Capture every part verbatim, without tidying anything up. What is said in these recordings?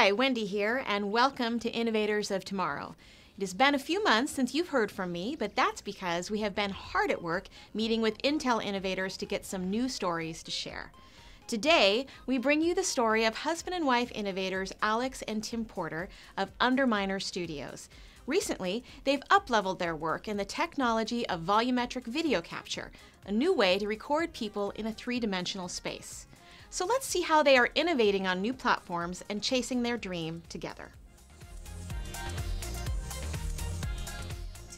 Hi, Wendy here, and welcome to Innovators of Tomorrow. It has been a few months since you've heard from me, but that's because we have been hard at work meeting with Intel innovators to get some new stories to share. Today, we bring you the story of husband and wife innovators Alex and Tim Porter of Underminer Studios. Recently, they've up-leveled their work in the technology of volumetric video capture, a new way to record people in a three-dimensional space. So let's see how they are innovating on new platforms and chasing their dream together.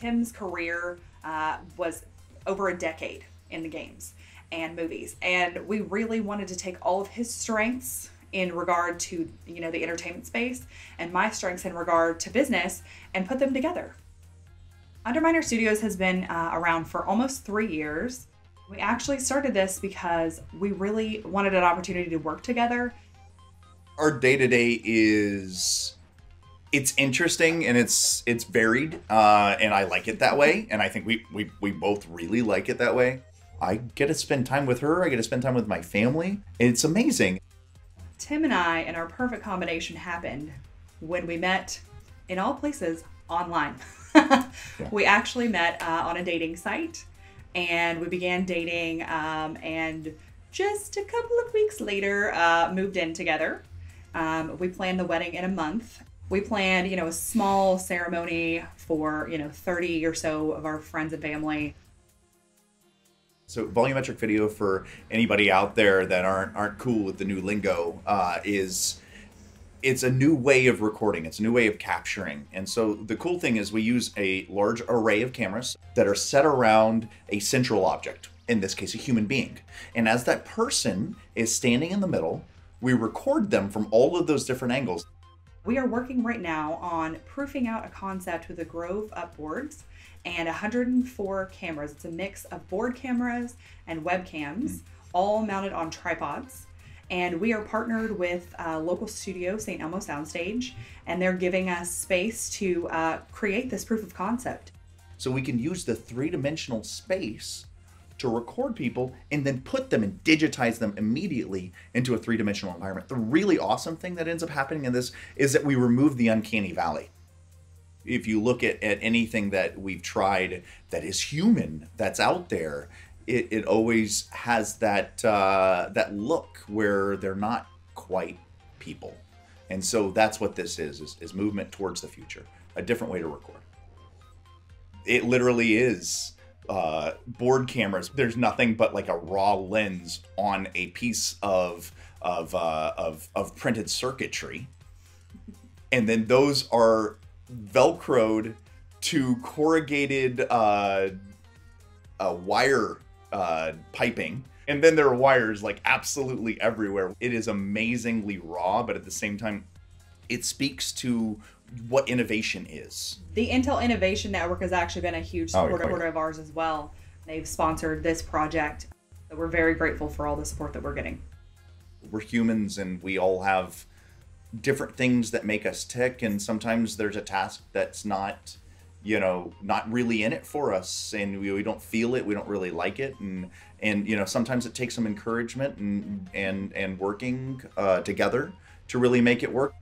Tim's career uh, was over a decade in the games and movies, and we really wanted to take all of his strengths in regard to you know the entertainment space and my strengths in regard to business and put them together. Underminer Studios has been uh, around for almost three years. We actually started this because we really wanted an opportunity to work together. Our day-to-day is, it's interesting and it's it's varied, uh, and I like it that way. And I think we, we, we both really like it that way. I get to spend time with her, I get to spend time with my family. It's amazing. Tim and I and our perfect combination happened when we met in all places online. Yeah. We actually met uh, on a dating site. And we began dating, um, and just a couple of weeks later, uh, moved in together. Um, we planned the wedding in a month. We planned, you know, a small ceremony for, you know, thirty or so of our friends and family. So volumetric video, for anybody out there that aren't aren't cool with the new lingo, uh, is it's a new way of recording. It's a new way of capturing. And so the cool thing is we use a large array of cameras that are set around a central object, in this case, a human being. And as that person is standing in the middle, we record them from all of those different angles. We are working right now on proofing out a concept with the Grove Upboards and one hundred and four cameras. It's a mix of board cameras and webcams, mm-hmm. all mounted on tripods. And we are partnered with a local studio, Saint Elmo Soundstage, and they're giving us space to uh, create this proof of concept. So we can use the three-dimensional space to record people and then put them and digitize them immediately into a three-dimensional environment. The really awesome thing that ends up happening in this is that we remove the uncanny valley. If you look at, at anything that we've tried that is human, that's out there, It, it always has that uh, that look where they're not quite people. And so that's what this is, is, is movement towards the future, a different way to record. It literally is uh, board cameras. There's nothing but like a raw lens on a piece of, of, uh, of, of printed circuitry. And then those are Velcroed to corrugated uh, uh, wire Uh, piping. And then there are wires like absolutely everywhere. It is amazingly raw, but at the same time, it speaks to what innovation is. The Intel Innovation Network has actually been a huge supporter oh, yeah. of ours as well. They've sponsored this project. So we're very grateful for all the support that we're getting. We're humans and we all have different things that make us tick. And sometimes there's a task that's not you know, not really in it for us, and we, we don't feel it, we don't really like it, and, and you know, sometimes it takes some encouragement and, and, and working uh, together to really make it work.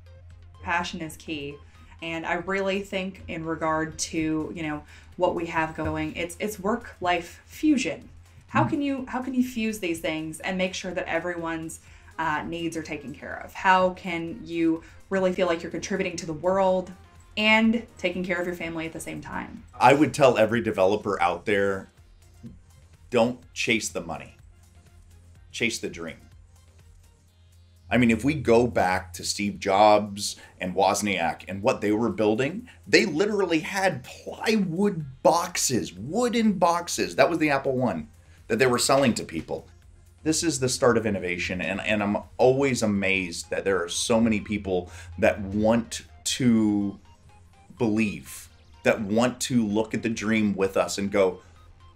Passion is key, and I really think in regard to, you know, what we have going, it's, it's work-life fusion. How can you, how can you fuse these things and make sure that everyone's uh, needs are taken care of? How can you really feel like you're contributing to the world and taking care of your family at the same time? I would tell every developer out there, don't chase the money, chase the dream. I mean, if we go back to Steve Jobs and Wozniak and what they were building, they literally had plywood boxes, wooden boxes. That was the Apple one that they were selling to people. This is the start of innovation, and, and I'm always amazed that there are so many people that want to believe, that want to look at the dream with us and go,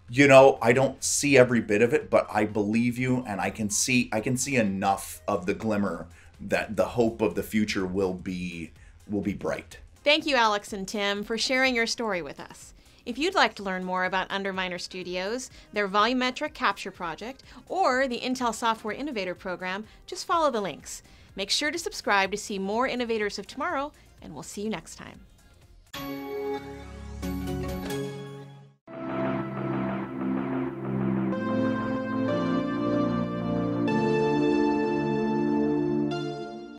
you know, I don't see every bit of it, but I believe you, and I can see I can see enough of the glimmer that the hope of the future will be will be bright. Thank you, Alex and Tim, for sharing your story with us. If you'd like to learn more about Underminer Studios, their volumetric capture project, or the Intel Software Innovator Program, just follow the links. Make sure to subscribe to see more Innovators of Tomorrow, and we'll see you next time.